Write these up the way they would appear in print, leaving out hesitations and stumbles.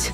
fight.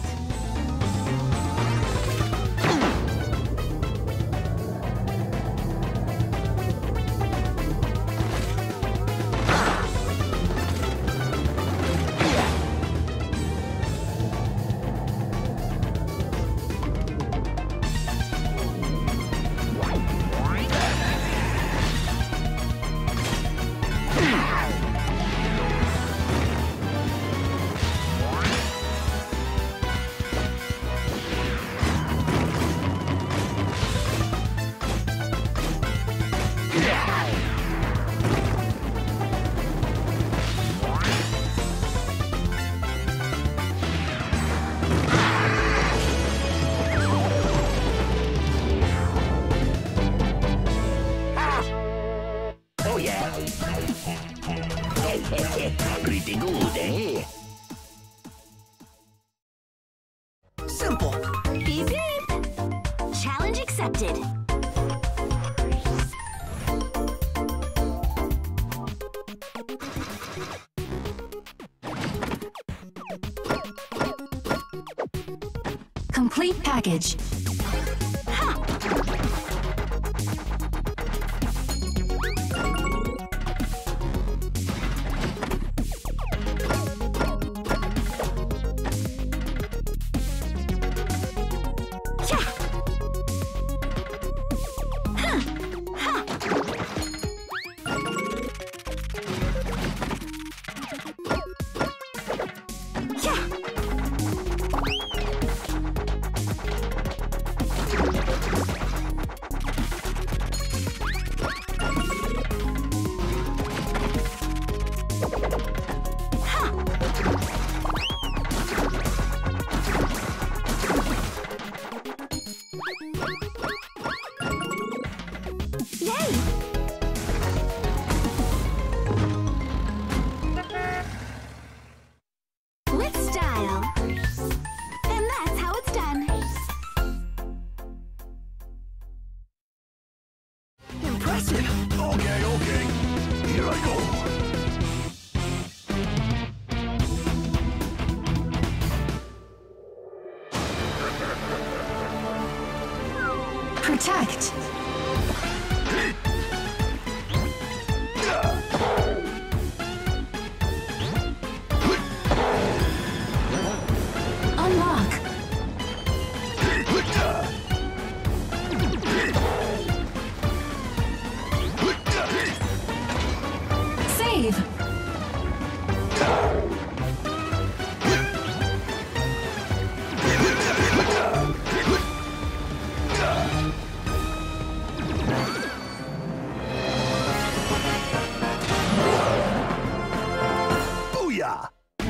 Pretty good, eh? Simple. Beep beep. Challenge accepted. Complete package. Protect! Unlock! Save!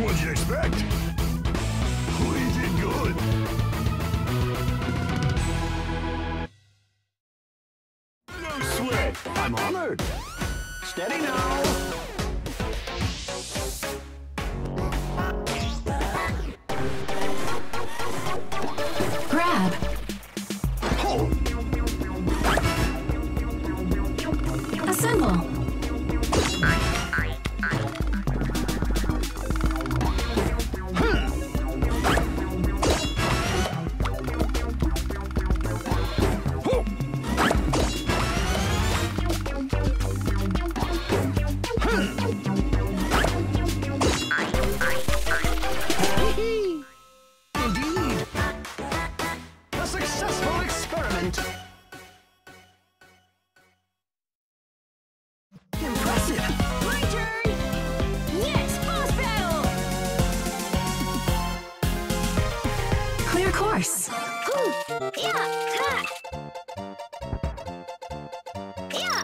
What'd you expect? We did good. No sweat. I'm honored. Steady now. Grab. Hold. Assemble. Course. Ooh. Yeah. Yeah.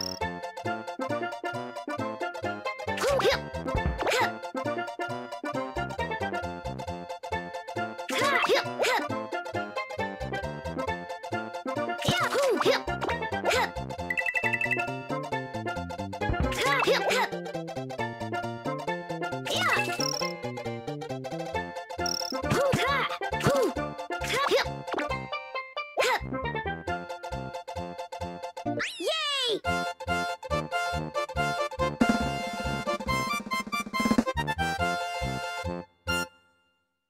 Ooh. Yeah.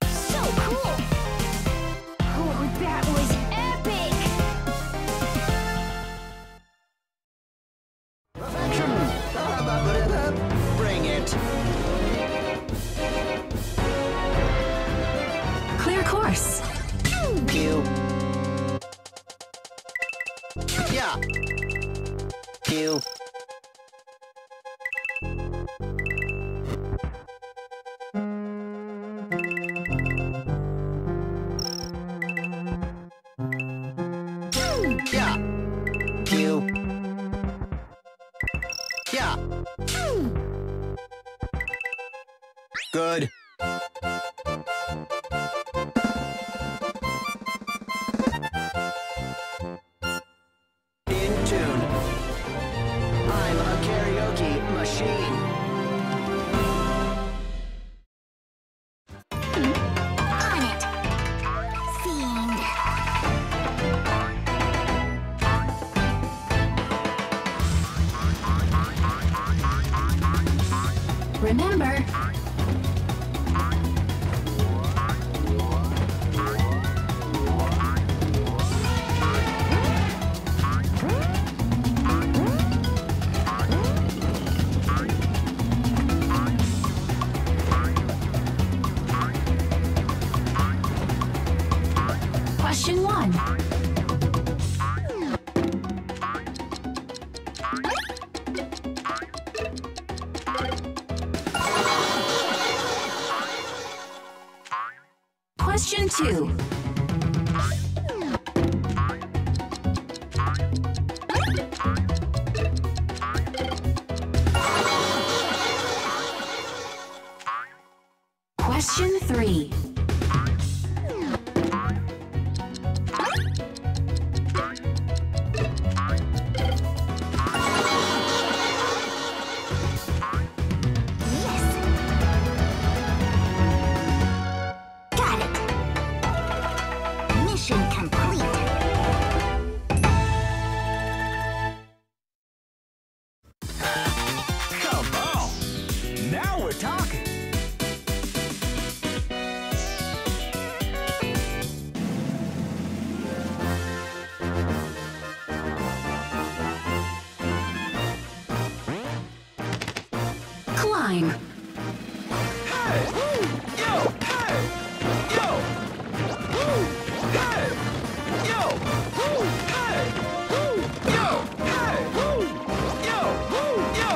So cool! course. Thank you. Yeah. You. Good. In tune. I'm a karaoke machine. On it. Fiend. Remember. Question 1. Question 2. Question 3. Climb. Hey! Yo! Hey! Yo! Woo! Hey! Yo! Woo! Hey! Woo! Yo! Hey! Woo! Yo! Woo! Yo!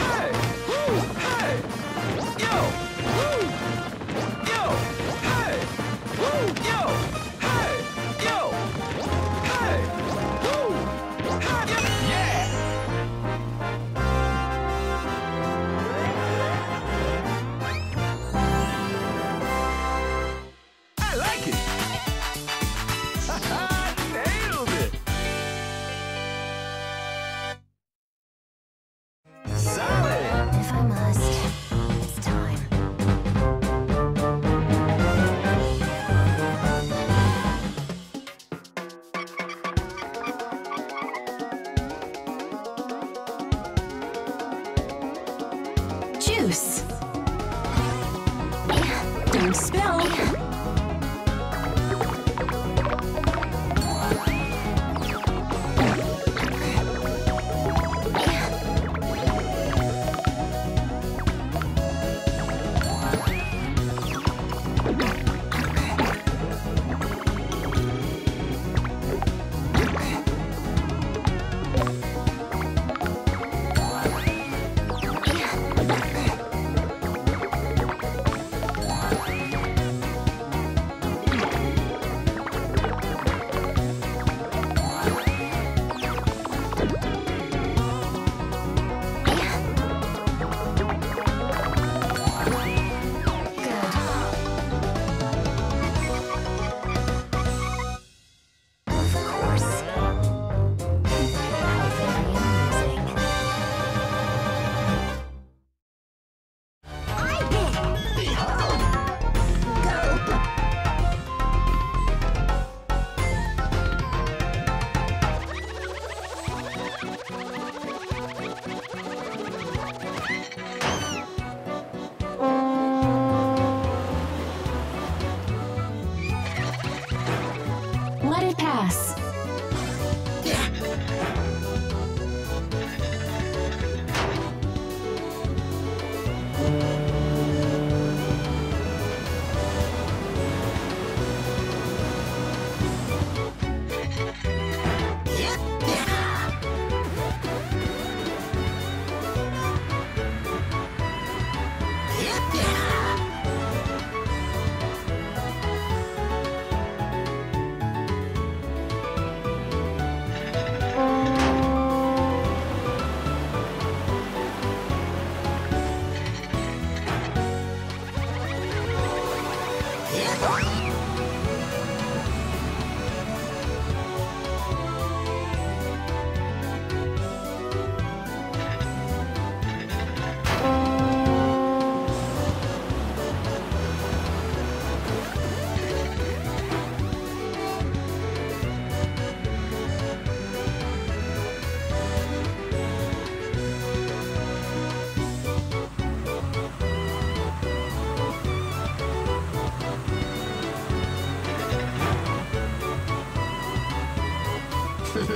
Hey! Woo! Hey! Yo! Woo! Yo! Hey! Woo! Yo! Hey! Yo! Hey! Woo! Hey! Yeah! Juice. Don't spill. Pass.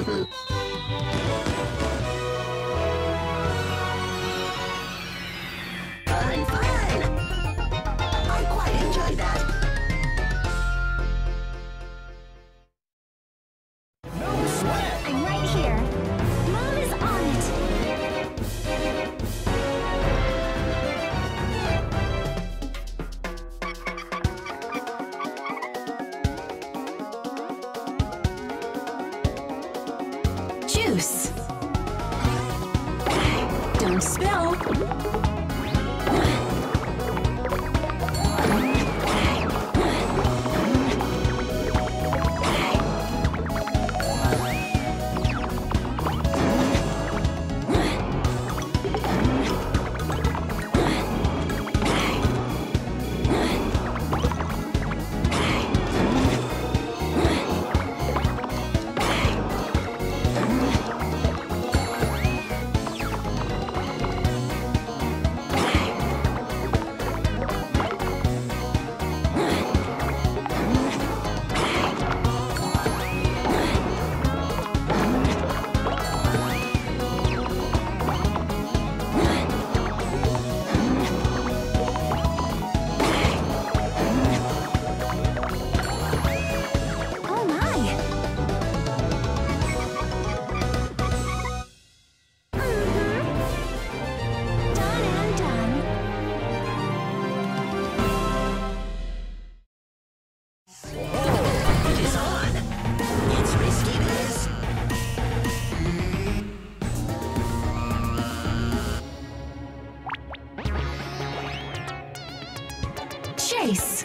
Fun! I quite enjoyed that. Don't spill. Chase.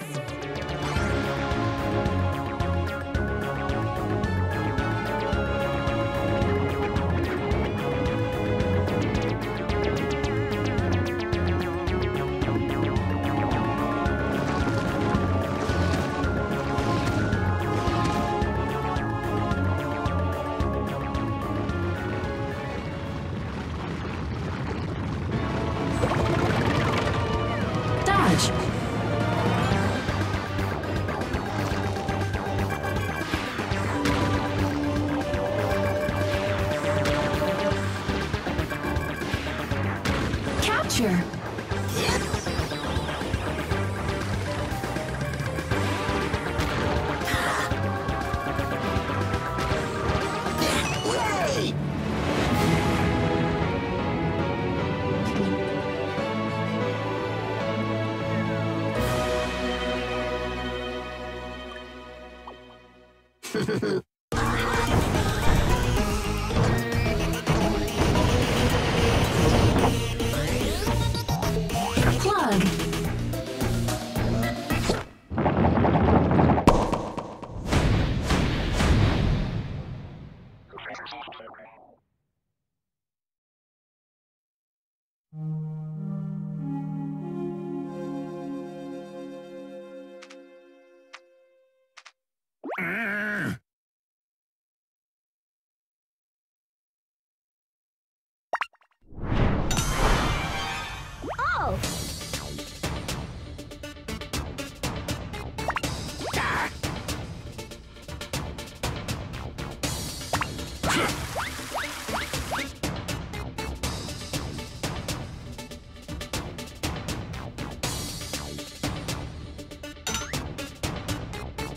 Capture.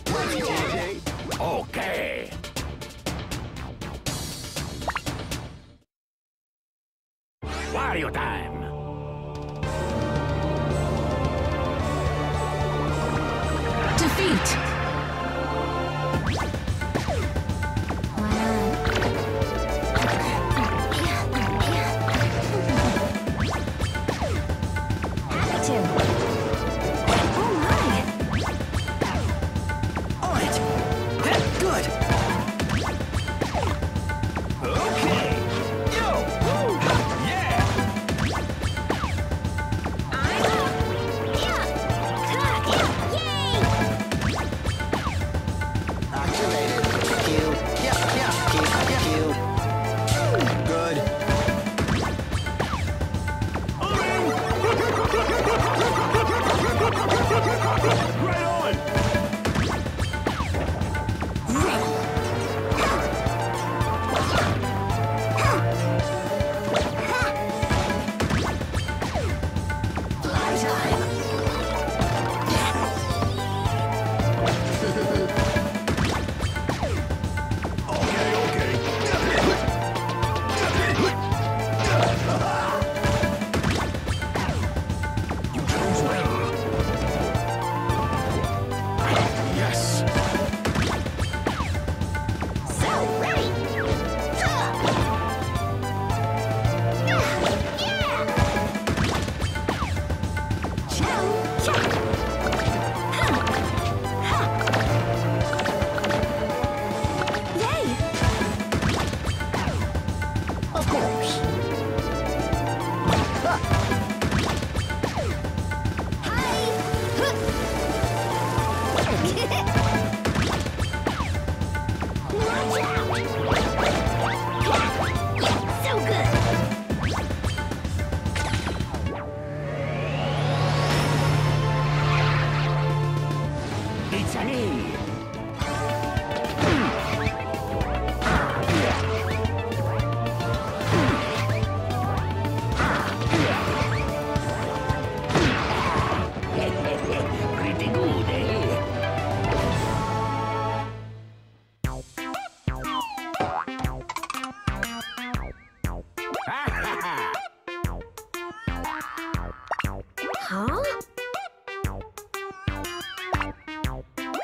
Plug. Okay. Wario time. Defeat. Good.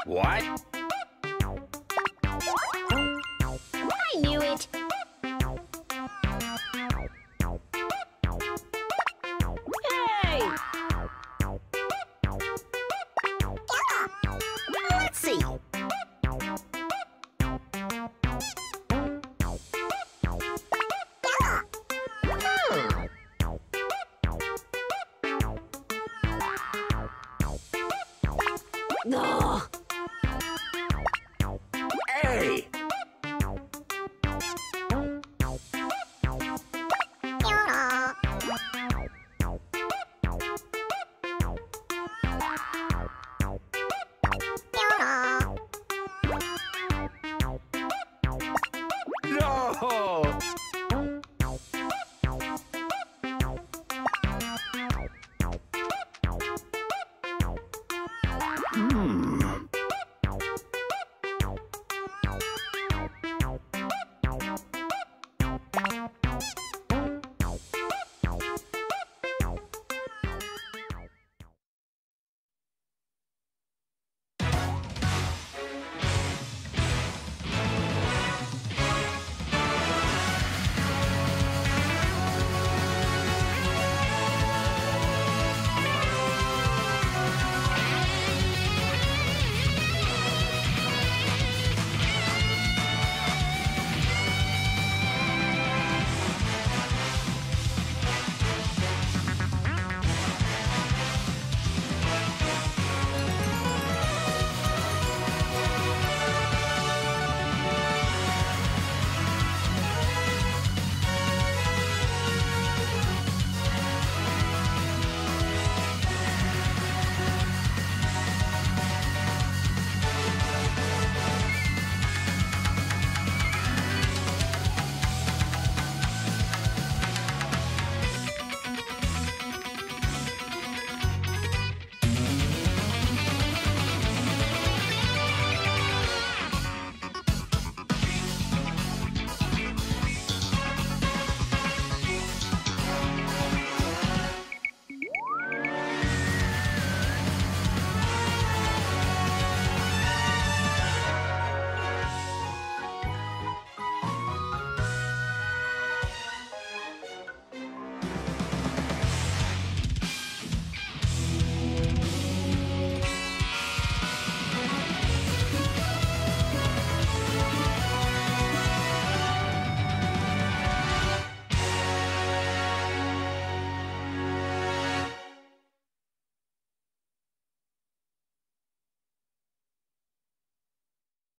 What?